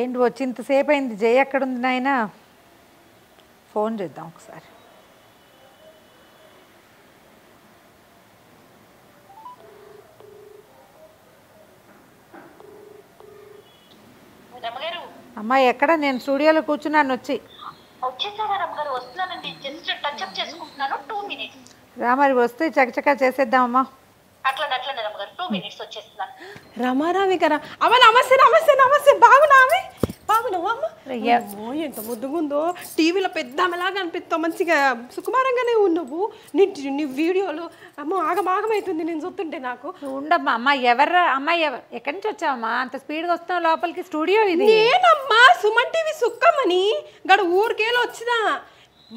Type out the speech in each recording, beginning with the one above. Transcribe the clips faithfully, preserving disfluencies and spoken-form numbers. ఏంటి వచ్చింతసేపు అయింది జయ ఎక్కడ ఉంది నాయనా ఫోన్ చేద్దాం ఒకసారి రమగారు అమ్మా ఎక్కడ నేను స్టూడియోలో కూర్చున్నాను వచ్చి వచ్చేసారా రమగారు వస్తున్నానండి జస్ట్ టచ్ అప్ చేసుకుంటున్నాను two minutes రా మరి వస్తే చకచకా చేసేద్దాం అమ్మా రమారావి కదా అమ్మ నమస్తే నమస్తే నమస్తే బాగున్నావి బాగున్నావమ్మ ఓ ఎంత ముద్దుగుందో టీవీలో పెద్ద అమ్మలాగా అనిపిస్తావు మంచిగా సుకుమారంగానే ఉన్నావు నీ నీ వీడియోలు అమ్మ ఆగమాగమవుతుంది నేను చూస్తుంటే నాకు ఉండమ్మా అమ్మ ఎవరు అమ్మాయి ఎవరు ఎక్కడి నుంచి వచ్చావమ్మా అంత స్పీడ్గా వస్తావు లోపలికి స్టూడియో ఇది నేనమ్మా సుమన్ టీవీ సుక్కమ్మని గడు ఊరికేలో వచ్చిదా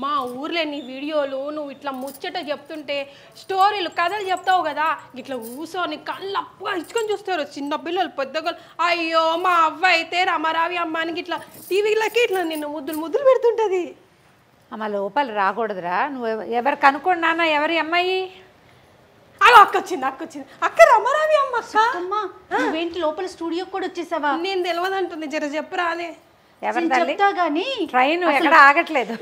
మా ఊర్లో నీ వీడియోలు నువ్వు ఇట్లా ముచ్చట చెప్తుంటే స్టోరీలు కథలు చెప్తావు కదా ఇట్లా ఊసోని కళ్ళు అప్పుగా ఇచ్చుకొని చూస్తారు చిన్న పిల్లలు పెద్దగోళ్ళు అయ్యో మా అవ్వ అయితే రమారావి అమ్మానికి ఇట్లా టీవీలకి ఇట్లా నిన్ను ముద్దులు ముద్దులు పెడుతుంటుంది అమ్మ లోపల రాకూడదురా నువ్వు ఎవరు కనుక్కున్నానా ఎవరి అమ్మాయి అలా అక్క వచ్చింది అక్క వచ్చింది అక్క రమారావి అమ్మ అక్కమ్మ నువ్వేంటి లోపల స్టూడియోకి కూడా వచ్చేసావా నేను తెలియదు అంటుంది జర చెప్పరాదే ముందు కుర్చీ వేసి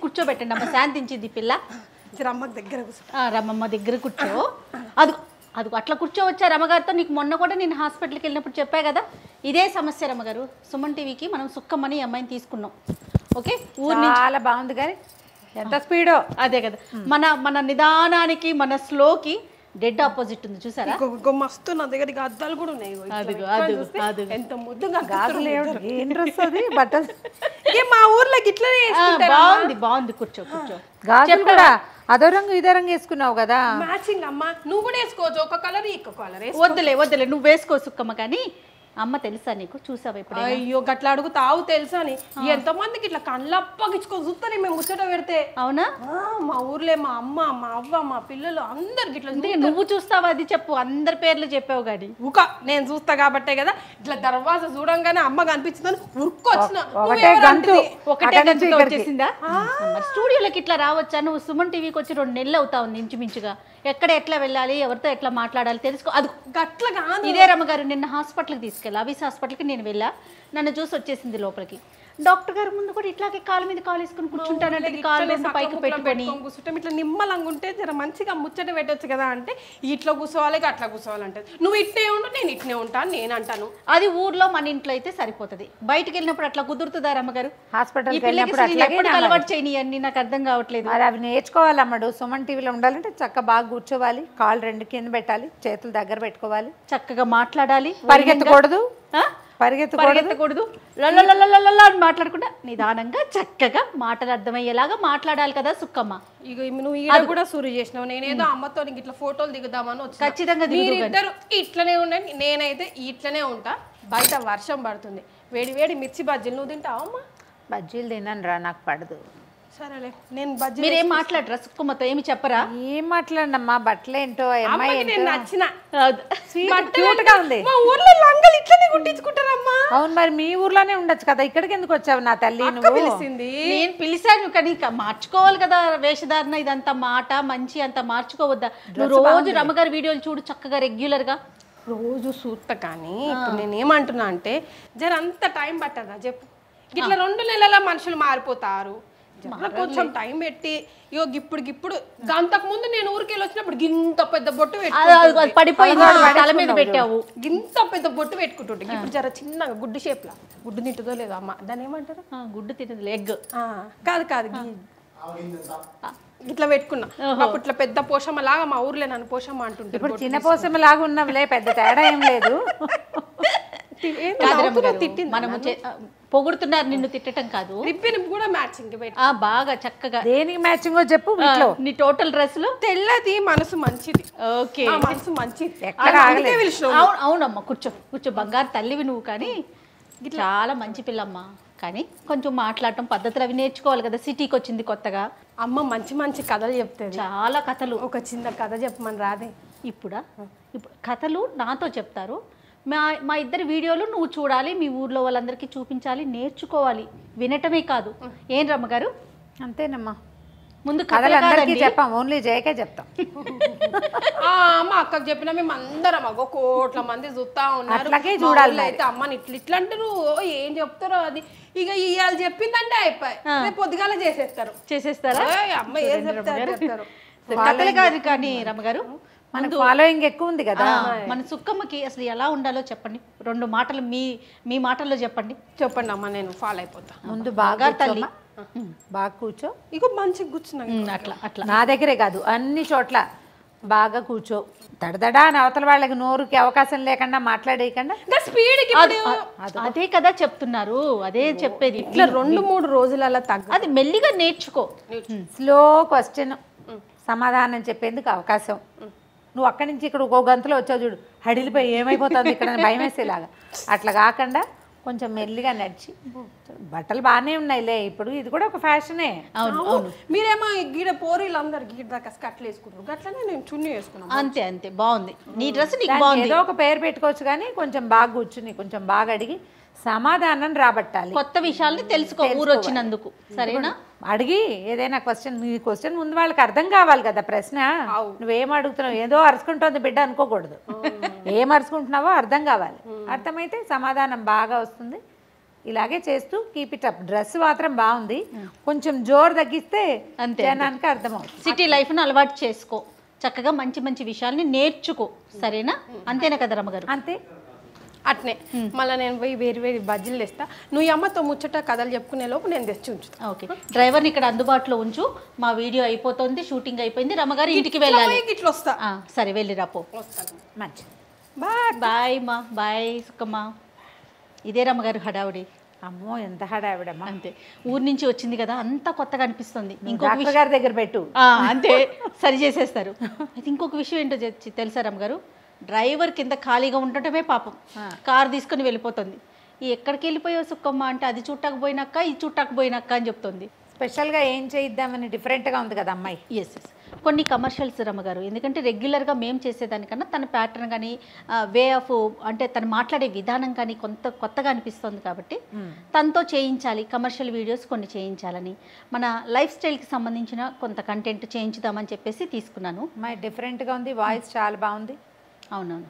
కూర్చోబెట్టండి అమ్మ శాంతించింది పిల్ల దగ్గర రమ్మమ్మ దగ్గర కూర్చో అది అది అట్లా కూర్చోవచ్చా రమ్మగారితో నీకు మొన్న కూడా నేను హాస్పిటల్కి వెళ్ళినప్పుడు చెప్పా కదా ఇదే సమస్య రమ్మగారు సుమన్ టీవీకి మనం సుక్కమ్మని అమ్మాయిని తీసుకున్నాం ఓకే చాలా బాగుంది కానీ ఎంత స్పీడో అదే కదా మన మన నిదానానికి మన స్లోకి డెడ్ ఆపోజిట్ ఉంది చూసారా మస్తు నా దగ్గర అద్దాలు కూడా ఉన్నాయి ఎంత ముద్దుగా మా ఊర్లో ఇట్లనే బాగుంది బాగుంది కూర్చో కూర్చో చెప్పరా అదో రంగు ఇదో రంగు వేసుకున్నావు కదా మ్యాచింగ్ అమ్మ నువ్వు కూడా వేసుకోవచ్చు ఒక కలర్ ఇంకో కలర్ వద్దులే వద్దులే నువ్వు వేసుకో సుక్కమ్మ కానీ అమ్మ తెలుసా నీకు చూసావా ఇప్పుడు అయ్యో గట్లా అడుగుతావు తెలుసా అని ఎంతో మందికి ఇట్లా కళ్ళప్పగించుకొని చూస్తానే మేము ముచ్చట పెడితే అవునా మా ఊర్లో మా అమ్మ మా అవ్వ మా పిల్లలు అందరికి ఇట్లా నువ్వు చూస్తావా అది చెప్పు అందరి పేర్లు చెప్పావు కానీ ఊక నేను చూస్తా కాబట్టే కదా ఇట్లా దర్వాజా చూడంగానే అమ్మ కనిపించిందని ఉరుక్కొచ్చిన ఒకటే గంటలో వచ్చేసిందా స్టూడియోలోకి ఇట్లా రావచ్చా నువ్వు సుమన్ టీవీకి వచ్చి రెండు నెలలు అవుతా ఉంది ఇంచుమించుగా ఎక్కడ ఎట్లా వెళ్ళాలి ఎవరితో ఎట్లా మాట్లాడాలి తెలుసుకో అది గట్లగా ఇదే రమ్మగారు నిన్న హాస్పిటల్కి తీసుకెళ్ళి అవిస్ హాస్పిటల్కి నేను వెళ్ళా నన్ను చూసి వచ్చేసింది లోపలికి డాక్టర్ గారు ముందు కూడా ఇట్లాగే కాలు మీద కాలు వేసుకుని కూర్చుంటానంటే కాలు పైకి పెట్టుకొని కూర్చుంటాం ఇట్లా నిమ్మలంగా ఉంటే జర మంచిగా ముచ్చట పెట్టచ్చు కదా అంటే ఇట్లా కూర్చోవాలి అట్లా కూర్చోవాలంటే నువ్వు ఇట్నే ఉండు నేను ఇట్నే ఉంటాను నేను అంటాను అది ఊర్లో మన ఇంట్లో అయితే సరిపోతుంది బయటకు వెళ్ళినప్పుడు అట్లా కుదురుతుందా రమ్మగారు హాస్పిటల్ అలవాటు చేయని నాకు అర్థం కావట్లేదు అవి నేర్చుకోవాలి అమ్మడు సుమన్ టీవీలో ఉండాలంటే చక్కగా బాగా కూర్చోవాలి కాళ్ళు రెండు కింద పెట్టాలి చేతులు దగ్గర పెట్టుకోవాలి చక్కగా మాట్లాడాలి పరిగెత్తకూడదు పరిగెత్తకూడదు లల్ల అని మాట్లాడకుండా నిదానంగా చక్కగా మాటలు అర్థమయ్యేలాగా మాట్లాడాలి కదా సుక్కమ్మ నువ్వు కూడా సూర్య చేసినావు నేనేదో అమ్మతో ఇట్లా ఫోటోలు దిగుదామని వచ్చి ఖచ్చితంగా ఇద్దరు ఇట్లనే ఉండండి నేనైతే ఇట్లనే ఉంటా బయట వర్షం పడుతుంది వేడి వేడి మిర్చి బజ్జీలు నువ్వు తింటావు అమ్మ బజ్జీలు తినను రా నాకు పడదు సరేలే నేను బజ్జీ మీరేం మాట్లాడరా సుక్కమ్మతో ఏమి చెప్పరా ఏం మాట్లాడినమ్మా బట్టలు ఏంటో నచ్చిన కుట్టించుకుంటారమ్మా అవును మరి మీ ఊర్లోనే ఉండొచ్చు కదా ఇక్కడికి ఎందుకు వచ్చావు నా తల్లి పిలిచింది నేను పిలిచాను కానీ మార్చుకోవాలి కదా వేషధారణ ఇదంతా మాట మంచి అంత మార్చుకోవద్దా రోజు రమ్మగారి వీడియోలు చూడు చక్కగా రెగ్యులర్ గా రోజు చూస్తా కానీ ఇప్పుడు నేనేమంటున్నా అంటే జర అంత టైం పట్టదా చెప్పు ఇట్లా రెండు నెలల మనుషులు మారిపోతారు కొంచెం టైం పెట్టి యోగ ఇప్పుడు ఇప్పుడు దాంతకు ముందు నేను ఊరికి వెళ్ళి వచ్చినప్పుడు గింత పెద్ద బొట్టు పెట్టావు గింత పెద్ద బొట్టు పెట్టుకుంటుంటే ఇప్పుడు జర చిన్నగా గుడ్డు షేప్ లా గుడ్డు తింటుందో లేదో అమ్మ దాని ఏమంటారు గుడ్డు తింటుంది ఎగ్ కాదు కాదు ఇట్లా పెట్టుకున్నా అప్పుడు ఇట్లా పెద్ద పోషమ లాగా మా ఊర్లో నన్ను పోషమ అంటుంటే ఇప్పుడు చిన్న పోషమ లాగా ఉన్నాంలే పెద్ద తేడా ఏం లేదు మనము పొగుడుతున్నారు నిన్ను తిట్టడం కాదు బాగా చక్కగా దేనికి మ్యాచింగ్ చెప్పు నీ టోటల్ డ్రెస్ లో తెల్లది మనసు మంచిది ఓకే మనసు మంచిది అవునమ్మా కూర్చో కూర్చో బంగారు తల్లివి నువ్వు కానీ చాలా మంచి పిల్లమ్మా కానీ కొంచెం మాట్లాడటం పద్ధతులు అవి నేర్చుకోవాలి కదా సిటీకి వచ్చింది కొత్తగా అమ్మ మంచి మంచి కథలు చెప్తాయి చాలా కథలు ఒక చిన్న కథ చెప్పమని రాదే ఇప్పుడా ఇప్పుడు కథలు నాతో చెప్తారు మా మా ఇద్దరి వీడియోలు నువ్వు చూడాలి మీ ఊర్లో వాళ్ళందరికీ చూపించాలి నేర్చుకోవాలి వినటమే కాదు ఏం రమ్మగారు అంతేనమ్మా ముందు కథలందరికీ చెప్పాం, ఓన్లీ జయకే చెప్తాం. అమ్మ అక్కకు చెప్పినా మేము అందరం అగో కోట్ల మంది చూస్తా ఉన్నారు. చూడాలి అయితే అమ్మని ఇట్లా ఇట్లా అంటారు, ఏం చెప్తారో అది. ఇక ఇవాళ చెప్పిందంటే అయిపోయి రేపు పొద్దుగాల చేసేస్తారు. చేసేస్తారా అమ్మ ఏం చెప్తారు? కథలు కాదు కానీ రమ్మగారు మన ఫాలోయింగ్ ఎక్కువ ఉంది కదా. మన సుక్కమ్మకి అసలు ఎలా ఉండాలో చెప్పండి, రెండు మాటలు మీ మీ మాటల్లో చెప్పండి. చెప్పండి అమ్మ, నేను ఫాలో అయిపోతా. ముందు బాగా తల్లి బాగా కూర్చో, ఇక మంచిగా కూర్చున్నా అట్లా అట్లా. నా దగ్గరే కాదు అన్ని చోట్ల బాగా కూర్చో. దడదడా అని అవతల వాళ్ళకి నోరుకి అవకాశం లేకుండా మాట్లాడేయకుండా స్పీడ్కి. అదే కదా చెప్తున్నారు, అదే చెప్పేది. ఇట్లా రెండు మూడు రోజులలో తగ్గ అది మెల్లిగా నేర్చుకో. స్లో క్వశ్చన్ సమాధానం చెప్పేందుకు అవకాశం. నువ్వు అక్కడి నుంచి ఇక్కడ ఒక గంటలో వచ్చావు చూడు, హడిలిపోయి ఏమైపోతుంది ఇక్కడ భయం వేసేలాగా. అట్లా కాకుండా కొంచెం మెల్లిగా నడిచి. బట్టలు బాగానే ఉన్నాయిలే ఇప్పుడు, ఇది కూడా ఒక ఫ్యాషనే. మీరేమో గీడ పోరీలందరూ గీడ దాకా స్కట్లు వేసుకుంటారు, అట్లనే నేను చున్నీ వేసుకున్నాను. అంతే అంతే, బాగుంది నీ డ్రెస్. ఏదో ఒక పేరు పెట్టుకోవచ్చు కానీ కొంచెం బాగా కూర్చుని కొంచెం బాగా అడిగి సమాధానం రాబట్టాలి. కొత్త విషయాల్ని తెలుసుకో ఊరు వచ్చినందుకు, సరేనా? అడిగి ఏదైనా క్వశ్చన్, నీ క్వశ్చన్ ముందు వాళ్ళకి అర్థం కావాలి కదా. ప్రశ్న నువ్వేం అడుగుతున్నావు, ఏదో అరుచుకుంటుంది బిడ్డ అనుకోకూడదు. ఏం అరుచుకుంటున్నావో అర్థం కావాలి. అర్థమైతే సమాధానం బాగా వస్తుంది. ఇలాగే చేస్తూ కీప్ ఇట్ అప్. డ్రెస్ మాత్రం బాగుంది, కొంచెం జోరు తగ్గిస్తే అంతేనానికి అర్థమవుతుంది. సిటీ లైఫ్ను అలవాటు చేసుకో, చక్కగా మంచి మంచి విషయాల్ని నేర్చుకో, సరేనా? అంతేనా కదా రమ్మగారు? అంతే. అట్నే మళ్ళీ నేను పోయి వేరు వేరు బజ్జీలు తెస్తా, నువ్వు అమ్మతో ముచ్చట కథలు చెప్పుకునే లోపు నేను తెచ్చి ఉంచుతా. ఓకే, డ్రైవర్ని ఇక్కడ అందుబాటులో ఉంచు. మా వీడియో అయిపోతుంది, షూటింగ్ అయిపోయింది, రమ్మగారు ఇంటికి వెళ్ళాలి. ఇట్లా వస్తా. సరే వెళ్ళి రాపో. మంచి బాయ్ బాయ్ మా బాయ్ సుక్కమ్మా. ఇదే రమ్మగారు హడావుడి. అమ్మో ఎంత హడావిడమ్మా. అంతే, ఊరి నుంచి వచ్చింది కదా, అంతా కొత్తగా అనిపిస్తుంది. ఇంకొక గారి దగ్గర పెట్టు అంతే, సరి చేసేస్తారు. అయితే ఇంకొక విషయం ఏంటో తెలుసా రమ్మగారు, డ్రైవర్ కింద ఖాళీగా ఉండటమే పాపం, కారు తీసుకుని వెళ్ళిపోతుంది. ఈ ఎక్కడికి వెళ్ళిపోయావు సుక్కమ్మ అంటే అది చుట్టకపోయినాక ఇది చుట్టకపోయినాక అని చెప్తుంది. స్పెషల్గా ఏం చేయిద్దామని డిఫరెంట్గా ఉంది కదా అమ్మాయి. ఎస్ ఎస్, కొన్ని కమర్షియల్స్ రమ్మగారు, ఎందుకంటే రెగ్యులర్గా మేము చేసేదానికన్నా తన ప్యాటర్న్ కానీ వే ఆఫ్ అంటే తను మాట్లాడే విధానం కానీ కొంత కొత్తగా అనిపిస్తుంది. కాబట్టి తనతో చేయించాలి కమర్షియల్ వీడియోస్ కొన్ని చేయించాలని, మన లైఫ్ స్టైల్కి సంబంధించిన కొంత కంటెంట్ చేయించుదామని చెప్పేసి తీసుకున్నాను. అమ్మాయి డిఫరెంట్గా ఉంది, వాయిస్ చాలా బాగుంది. అవునవును,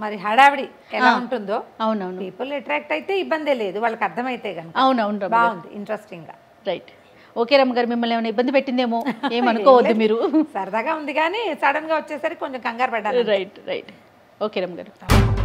మరి హడావిడి ఎలా ఉంటుందో. అవునవును, పీపుల్ అట్రాక్ట్ అయితే ఇబ్బందే లేదు వాళ్ళకి అర్థమైతే కనుక. అవునవును, బాగుంది, ఇంట్రెస్టింగ్గా. రైట్, ఓకే రమ్మగారు, మిమ్మల్ని ఏమైనా ఇబ్బంది పెట్టిందేమో ఏమనుకోవద్దు మీరు, సరదాగా ఉంది కానీ సడన్గా వచ్చేసరికి కొంచెం కంగారు పడ్డారు. రైట్ రైట్, ఓకే రమ్మగారు.